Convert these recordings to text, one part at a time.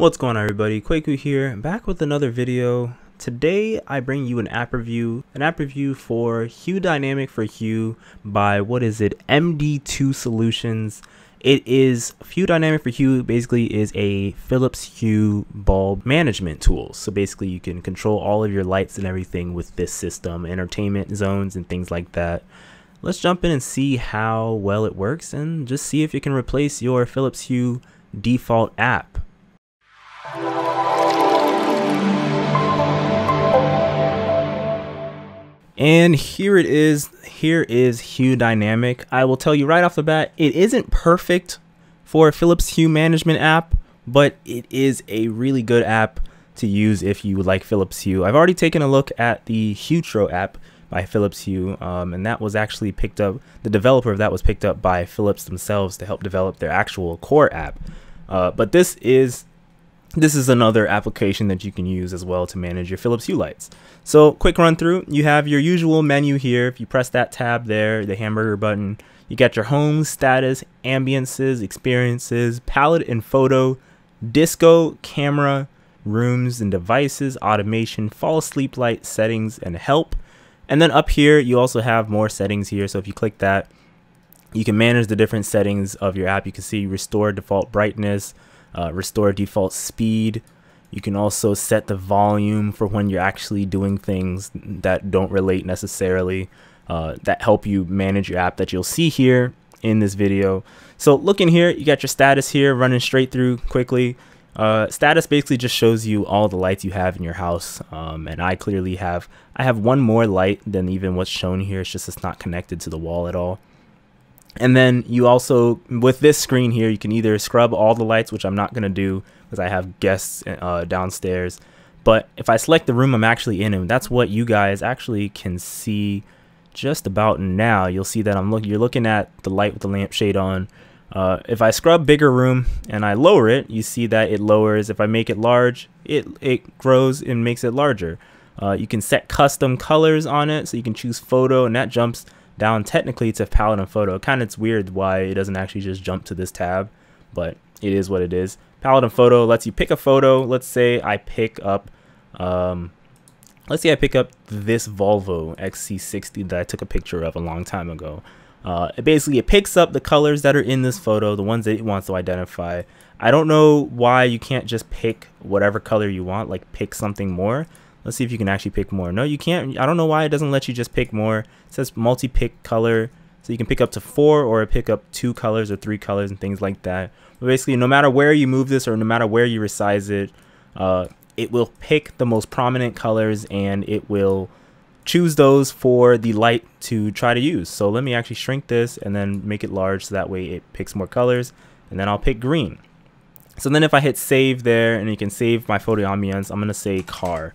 What's going on, everybody? Kwaku here, back with another video. Today I bring you an app review for Hue Dynamic for Hue by MD2 Solutions. It is Hue Dynamic for Hue. Basically, is a Philips Hue bulb management tool. So basically, you can control all of your lights and everything with this system, entertainment zones and things like that. Let's jump in and see how well it works, and just see if you can replace your Philips Hue default app. And here it is. Here is Hue Dynamic. I will tell you right off the bat, it isn't perfect for a Philips Hue management app, but it is a really good app to use if you would like Philips Hue. I've already taken a look at the Huetro app by Philips Hue, and that was actually picked up. The developer of that was picked up by Philips themselves to help develop their actual core app. But this is another application that you can use as well to manage your Philips Hue lights. So quick run through, you have your usual menu here. If you press that tab there, the hamburger button, you got your home, status, ambiences, experiences, palette and photo, disco, camera, rooms and devices, automation, fall asleep light, settings, and help. And then up here, you also have more settings here. So if you click that, you can manage the different settings of your app. You can see restore default brightness, restore default speed. You can also set the volume for when you're actually doing things that don't relate necessarily, that help you manage your app, that you'll see here in this video. So look in here, you got your status here running straight through quickly. Status basically just shows you all the lights you have in your house, and I clearly have, I have one more light than even what's shown here. It's just it's not connected to the wall at all. And then you also, with this screen here, you can either scrub all the lights, which I'm not going to do because I have guests downstairs. But if I select the room I'm actually in, and that's what you guys actually can see just about now, you'll see that you're looking at the light with the lampshade on. If I scrub bigger room and I lower it, you see that it lowers. If I make it large, it grows and makes it larger. You can set custom colors on it, so you can choose photo, and that jumps down technically to palette and photo. Kind of it's weird why it doesn't actually just jump to this tab, but it is what it is. Palette and photo lets you pick a photo. Let's say I pick up, this Volvo XC60 that I took a picture of a long time ago. It picks up the colors that are in this photo, the ones that it wants to identify. I don't know why you can't just pick whatever color you want, like pick something more. Let's see if you can actually pick more. No, you can't. I don't know why it doesn't let you just pick more. It says multi-pick color. So you can pick up to 4 or pick up 2 colors or 3 colors and things like that. But basically, no matter where you move this or no matter where you resize it, it will pick the most prominent colors and it will choose those for the light to try to use. So let me actually shrink this and then make it large so that way it picks more colors. And then I'll pick green. So then if I hit save there, and you can save my photo ambience, I'm going to say car.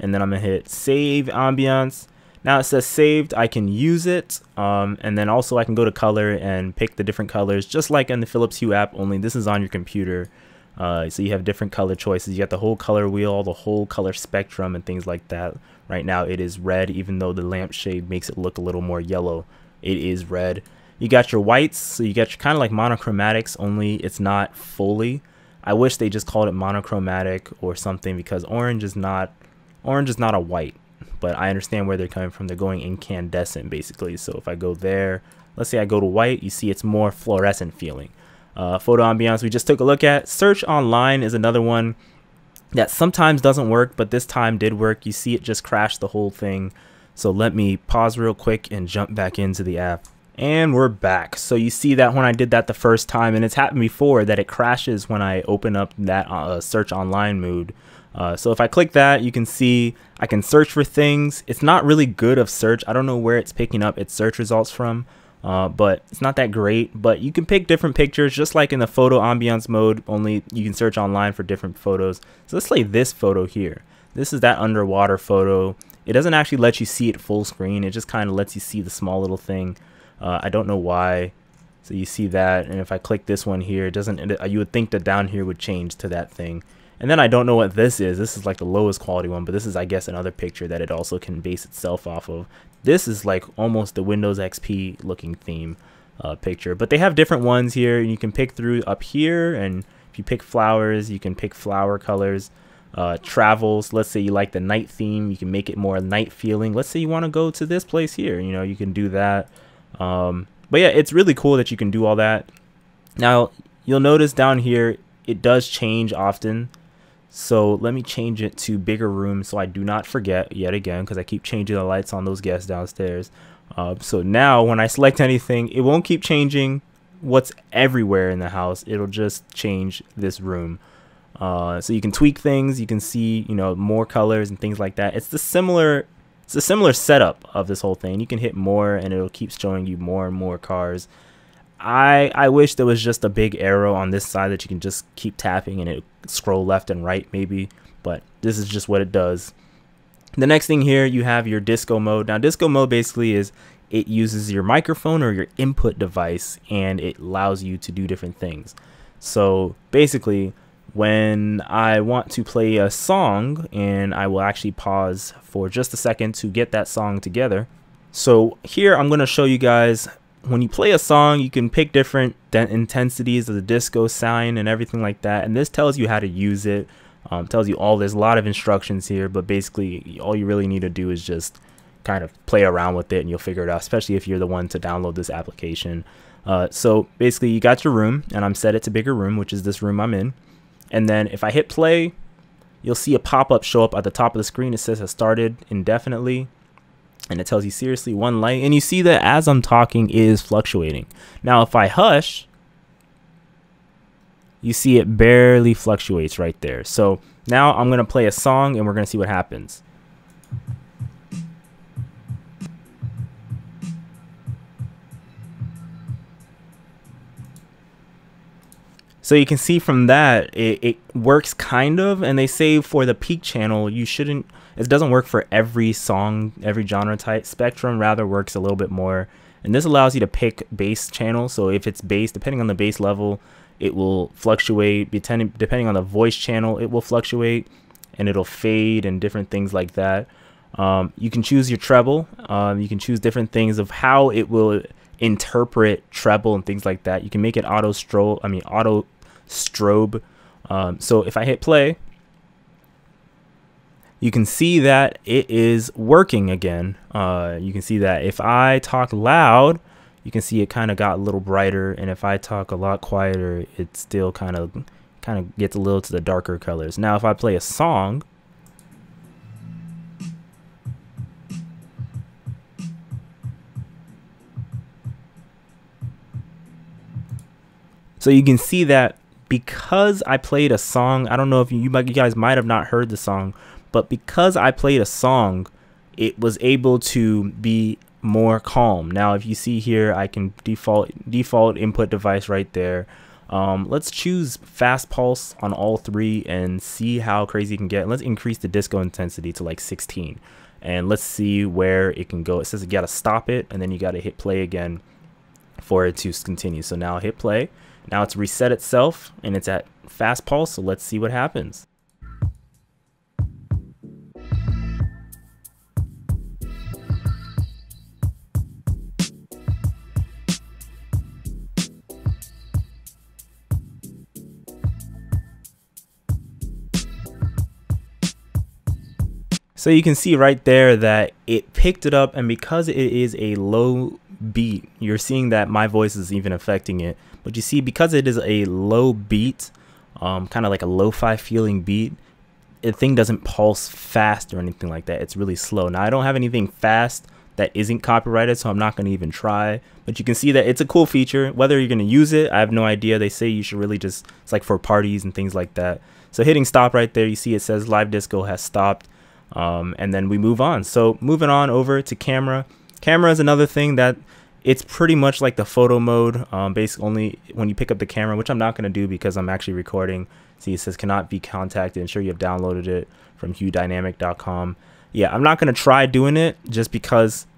And then I'm going to hit save ambience. Now it says saved. I can use it. And then also I can go to color and pick the different colors, just like in the Philips Hue app, only this is on your computer. So you have different color choices. You got the whole color wheel, the whole color spectrum and things like that. Right now it is red, even though the lampshade makes it look a little more yellow. It is red. You got your whites. So you got your kind of like monochromatics, only it's not fully. I wish they just called it monochromatic or something, because orange is not a white, but I understand where they're coming from. They're going incandescent basically. So if I go there, let's say I go to white, you see it's more fluorescent feeling. Photo ambiance we just took a look at. Search online is another one that sometimes doesn't work, but this time did work. You see it just crashed the whole thing. So let me pause real quick and jump back into the app. And we're back. So you see that when I did that the first time, and it's happened before, that it crashes when I open up that search online mode. So if I click that, you can see I can search for things. It's not really good of search. I don't know where it's picking up its search results from, but it's not that great. But you can pick different pictures, just like in the photo ambiance mode, only you can search online for different photos. So let's say this photo here. This is that underwater photo. It doesn't actually let you see it full screen. It just kind of lets you see the small little thing. I don't know why. So you see that, and if I click this one here, it doesn't. You would think that down here would change to that thing. And then I don't know what this is. This is like the lowest quality one, but this is, I guess, another picture that it also can base itself off of. This is like almost the Windows XP looking theme picture, but they have different ones here, and you can pick through up here and If you pick flowers, you can pick flower colors. Travels, let's say you like the night theme, you can make it more night feeling. Let's say you want to go to this place here, you know, you can do that. But yeah, it's really cool that you can do all that. Now you'll notice down here it does change often, so let me change it to bigger room so I do not forget yet again, because I keep changing the lights on those guests downstairs. So now when I select anything, it won't keep changing what's everywhere in the house, it'll just change this room. So you can tweak things, you can see, you know, more colors and things like that. It's a similar setup of this whole thing. You can hit more and it'll keep showing you more and more cars. I wish there was just a big arrow on this side that you can just keep tapping and it scroll left and right maybe, but this is just what it does. The next thing here, you have your disco mode. Now disco mode basically is it uses your microphone or your input device and it allows you to do different things. So basically, when I want to play a song, and I will actually pause for just a second to get that song together. So here I'm going to show you guys, when you play a song, you can pick different intensities of the disco sound and everything like that. And this tells you how to use it. Tells you all, there's a lot of instructions here, but basically all you really need to do is just kind of play around with it and you'll figure it out, especially if you're the one to download this application. So basically you got your room, and I'm set it to bigger room, which is this room I'm in. And then if I hit play, you'll see a pop-up show up at the top of the screen. It says has started indefinitely, and it tells you seriously one light. And you see that as I'm talking, it is fluctuating. Now, if I hush, you see it barely fluctuates right there. So now I'm going to play a song, and we're going to see what happens. So you can see from that, it works kind of, and they say for the peak channel, you shouldn't, it doesn't work for every song, every genre type. Spectrum rather works a little bit more, and this allows you to pick bass channel. So if it's bass, depending on the bass level, it will fluctuate. Depending on the voice channel, it will fluctuate, and it'll fade and different things like that. You can choose your treble. You can choose different things of how it will interpret treble and things like that. You can make it auto strobe. So if I hit play, you can see that it is working again. You can see that if I talk loud, you can see it kind of got a little brighter, and if I talk a lot quieter, it still kind of gets a little to the darker colors. Now if I play a song, so you can see that because I played a song, I don't know if you guys might have not heard the song, but because I played a song, it was able to be more calm. Now, if you see here, I can default input device right there. Let's choose fast pulse on all three and see how crazy it can get. Let's increase the disco intensity to like 16, and let's see where it can go. It says you got to stop it, and then you got to hit play again for it to continue. So now hit play. Now it's reset itself, and it's at fast pulse, so let's see what happens. So you can see right there that it picked it up, and because it is a low beat, you're seeing that my voice is even affecting it. But you see, because it is a low beat, kind of like a lo-fi feeling beat, the thing doesn't pulse fast or anything like that. It's really slow. Now I don't have anything fast that isn't copyrighted, so I'm not going to even try, but you can see that it's a cool feature. Whether you're going to use it, I have no idea. They say you should really just, it's like for parties and things like that. So hitting stop right there, you see it says live disco has stopped, and then we move on. So moving on over to camera. Camera is another thing that it's pretty much like the photo mode, basically only when you pick up the camera, which I'm not going to do because I'm actually recording. See, it says cannot be contacted. I'm sure you have downloaded it from huedynamic.com. Yeah, I'm not going to try doing it just because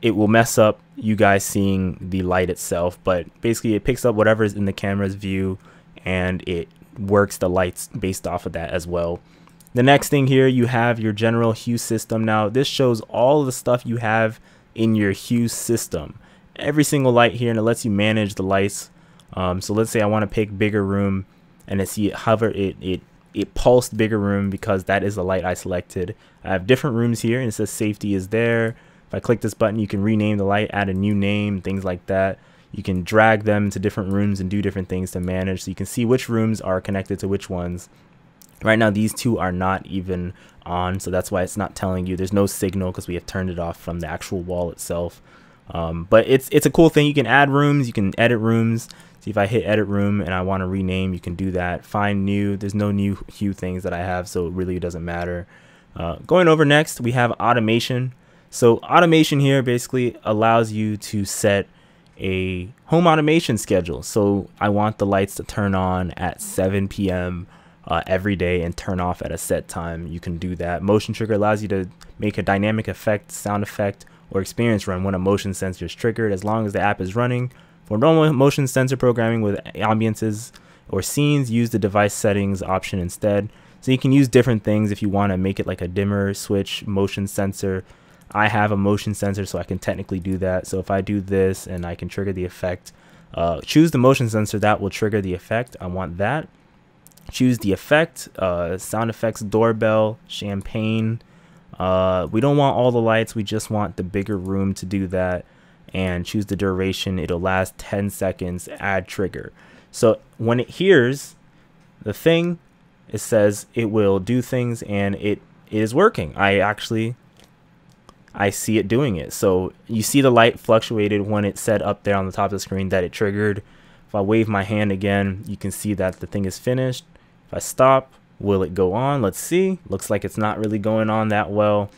it will mess up you guys seeing the light itself. But basically it picks up whatever is in the camera's view, and it works the lights based off of that as well. The next thing here, you have your general hue system. Now this shows all the stuff you have in your hue system, every single light here, and it lets you manage the lights. So let's say I want to pick bigger room, and as you hover it pulsed bigger room because that is the light I selected. I have different rooms here and it says safety is there. If I click this button, you can rename the light, add a new name, things like that. You can drag them to different rooms and do different things to manage, so you can see which rooms are connected to which ones. Right now these two are not even on, so that's why it's not telling you. There's no signal because we have turned it off from the actual wall itself. But it's a cool thing. You can add rooms, you can edit rooms. See, if I hit edit room and I want to rename, you can do that. Find new, there's no new Hue things that I have, so it really doesn't matter. Going over next, we have automation. So automation here basically allows you to set a home automation schedule. So I want the lights to turn on at 7 p.m. Every day and turn off at a set time. You can do that. Motion trigger allows you to make a dynamic effect, sound effect, or experience run when a motion sensor is triggered, as long as the app is running. For normal motion sensor programming with ambiances or scenes, use the device settings option instead. So you can use different things if you want to make it like a dimmer switch, motion sensor. I have a motion sensor, so I can technically do that. So if I do this and I can trigger the effect, choose the motion sensor, that will trigger the effect. I want that. Choose the effect, sound effects, doorbell, champagne. We don't want all the lights, we just want the bigger room to do that. And choose the duration, it'll last 10 seconds, add trigger. So when it hears the thing, it says it will do things, and it is working. I see it doing it. So you see the light fluctuated when it said up there on the top of the screen that it triggered. If I wave my hand again, you can see that the thing is finished. If I stop, will it go on? Let's see. Looks like it's not really going on that well,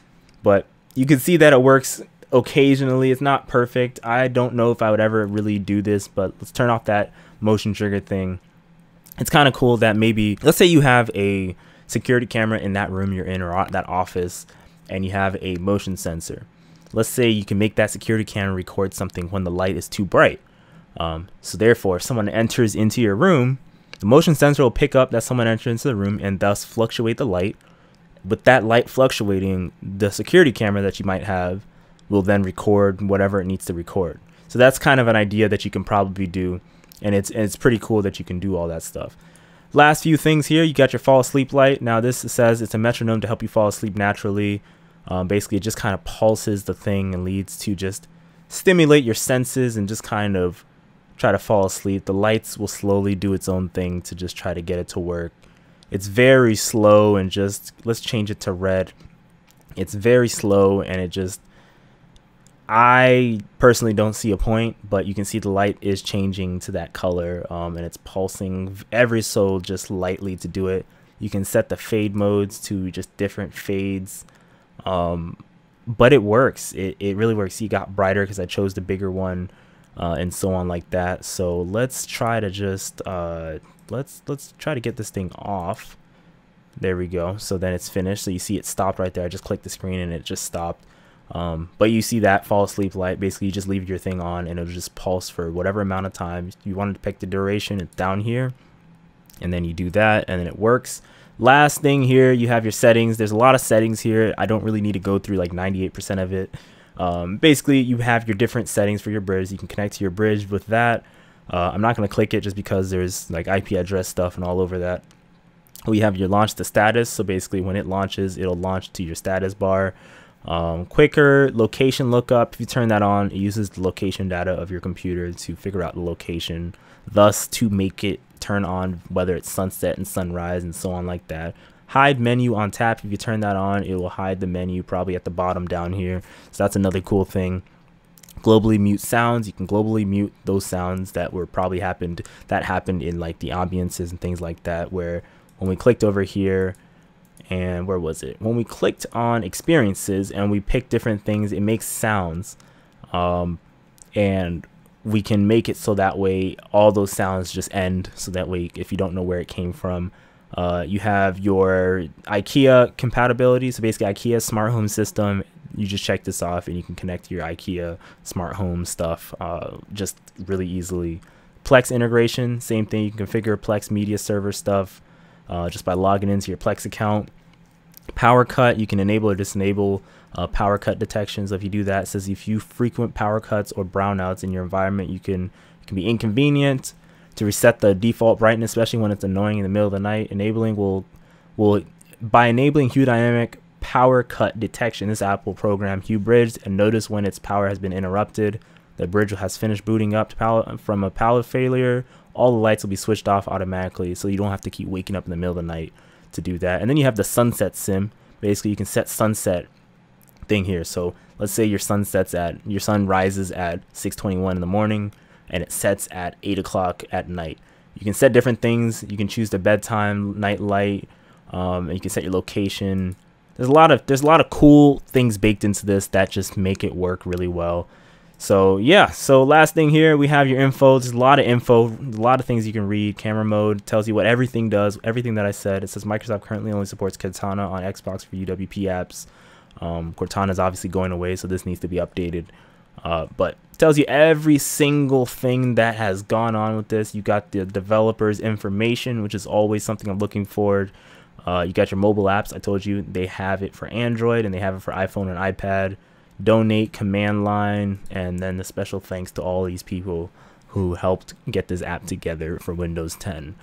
but you can see that it works occasionally. It's not perfect. I don't know if I would ever really do this, but let's turn off that motion trigger thing. It's kind of cool that maybe, let's say you have a security camera in that room you're in or that office, and you have a motion sensor. Let's say you can make that security camera record something when the light is too bright. So therefore, if someone enters into your room, the motion sensor will pick up that someone entered into the room and thus fluctuate the light. With that light fluctuating, the security camera that you might have will then record whatever it needs to record. So that's kind of an idea that you can probably do, and it's pretty cool that you can do all that stuff. Last few things here, you got your fall asleep light. Now this says it's a metronome to help you fall asleep naturally. Basically, it just kind of pulses the thing and leads to just stimulate your senses and just kind of try to fall asleep. The lights will slowly do its own thing to just try to get it to work. It's very slow, and just, let's change it to red. It's very slow, and it just, I personally don't see a point, but you can see the light is changing to that color, and it's pulsing every so just lightly to do it. You can set the fade modes to just different fades, but it works. It really works. You got brighter because I chose the bigger one. And so on like that. So let's try to just let's try to get this thing off. There we go. So then it's finished. So you see it stopped right there. I just clicked the screen and it just stopped. But you see that fall asleep light. Basically, you just leave your thing on and it'll just pulse for whatever amount of time you want to pick. The duration, it's down here, and then you do that, and then it works. Last thing here, you have your settings. There's a lot of settings here. I don't really need to go through like 98% of it. Basically, you have your different settings for your bridge. You can connect to your bridge with that. I'm not going to click it just because there's like IP address stuff and all over that. We have your launch to status. So basically, when it launches, it'll launch to your status bar. Quicker location lookup. If you turn that on, it uses the location data of your computer to figure out the location, thus to make it turn on whether it's sunset and sunrise and so on like that. Hide menu on tap. If you turn that on, it will hide the menu probably at the bottom down here. So that's another cool thing. Globally mute sounds. You can globally mute those sounds that were probably happened in like the ambiances and things like that, where when we clicked over here, and where was it? When we clicked on experiences and we picked different things, it makes sounds. And we can make it so that way all those sounds just end. So that way, if you don't know where it came from, you have your IKEA compatibility. So basically, IKEA smart home system, you just check this off and you can connect to your IKEA smart home stuff just really easily. Plex integration, same thing. You can configure Plex media server stuff just by logging into your Plex account. Power cut, you can enable or disable power cut detection. So if you do that, it says if you frequent power cuts or brownouts in your environment, you can, it can be inconvenient. to reset the default brightness, especially when it's annoying in the middle of the night. Enabling will by enabling Hue Dynamic power cut detection, this app will program Hue Bridge and notice when its power has been interrupted. The bridge has finished booting up to power, from a power failure. All the lights will be switched off automatically, so you don't have to keep waking up in the middle of the night to do that. And then you have the sunset sim. Basically, you can set sunset thing here. So let's say your sun rises at 6:21 in the morning, and it sets at 8 o'clock at night. You can set different things. You can choose the bedtime, night light, and you can set your location. There's a lot of cool things baked into this that just make it work really well. So yeah, so last thing here, we have your info. There's a lot of info, a lot of things you can read. Camera mode tells you what everything does, everything that I said. It says Microsoft currently only supports Cortana on Xbox for UWP apps. Cortana is obviously going away, so this needs to be updated. But it tells you every single thing that has gone on with this. You got the developers' information, which is always something I'm looking forward. You got your mobile apps. I told you they have it for Android and they have it for iPhone and iPad. Donate, command line, and then the special thanks to all these people who helped get this app together for Windows 10.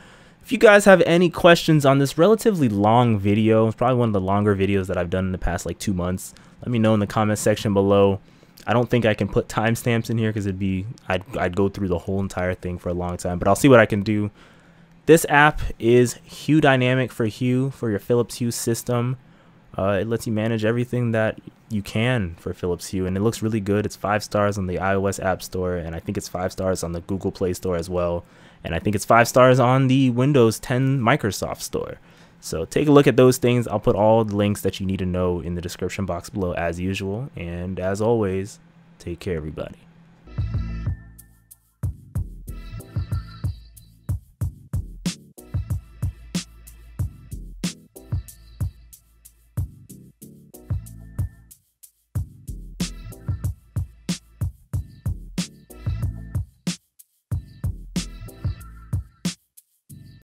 If you guys have any questions on this relatively long video, it's probably one of the longer videos that I've done in the past like 2 months, let me know in the comment section below. I don't think I can put timestamps in here because it'd be, I'd go through the whole entire thing for a long time, but I'll see what I can do. This app is Hue Dynamic for Hue for your Philips Hue system. It lets you manage everything that you can for Philips Hue, and it looks really good. It's 5 stars on the iOS App Store, and I think it's 5 stars on the Google Play Store as well, and I think it's 5 stars on the Windows 10 Microsoft Store. So take a look at those things. I'll put all the links that you need to know in the description box below as usual, and as always, take care, everybody.